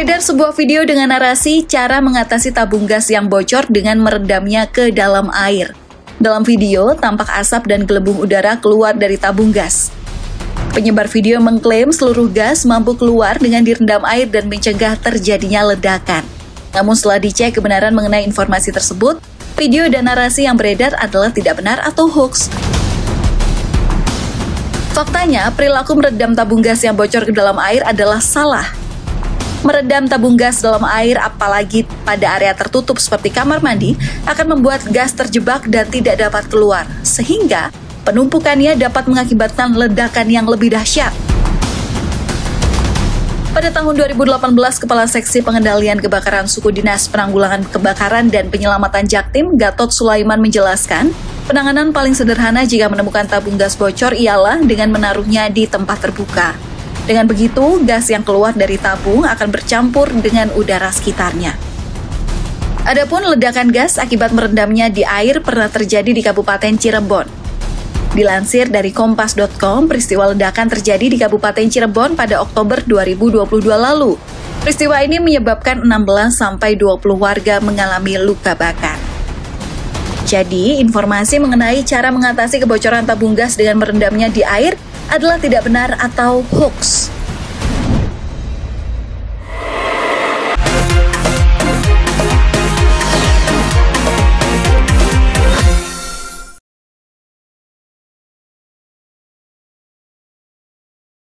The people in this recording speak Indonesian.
Beredar sebuah video dengan narasi cara mengatasi tabung gas yang bocor dengan meredamnya ke dalam air. Dalam video, tampak asap dan gelembung udara keluar dari tabung gas. Penyebar video mengklaim seluruh gas mampu keluar dengan direndam air dan mencegah terjadinya ledakan. Namun setelah dicek kebenaran mengenai informasi tersebut, video dan narasi yang beredar adalah tidak benar atau hoax. Faktanya, perilaku meredam tabung gas yang bocor ke dalam air adalah salah. Meredam tabung gas dalam air, apalagi pada area tertutup seperti kamar mandi, akan membuat gas terjebak dan tidak dapat keluar, sehingga penumpukannya dapat mengakibatkan ledakan yang lebih dahsyat. Pada tahun 2018, Kepala Seksi Pengendalian Kebakaran Suku Dinas Penanggulangan Kebakaran dan Penyelamatan Jaktim, Gatot Sulaiman menjelaskan, penanganan paling sederhana jika menemukan tabung gas bocor ialah dengan menaruhnya di tempat terbuka. Dengan begitu, gas yang keluar dari tabung akan bercampur dengan udara sekitarnya. Adapun ledakan gas akibat merendamnya di air pernah terjadi di Kabupaten Cirebon. Dilansir dari kompas.com, peristiwa ledakan terjadi di Kabupaten Cirebon pada Oktober 2022 lalu. Peristiwa ini menyebabkan 16-20 warga mengalami luka bakar. Jadi, informasi mengenai cara mengatasi kebocoran tabung gas dengan merendamnya di air adalah tidak benar atau hoax.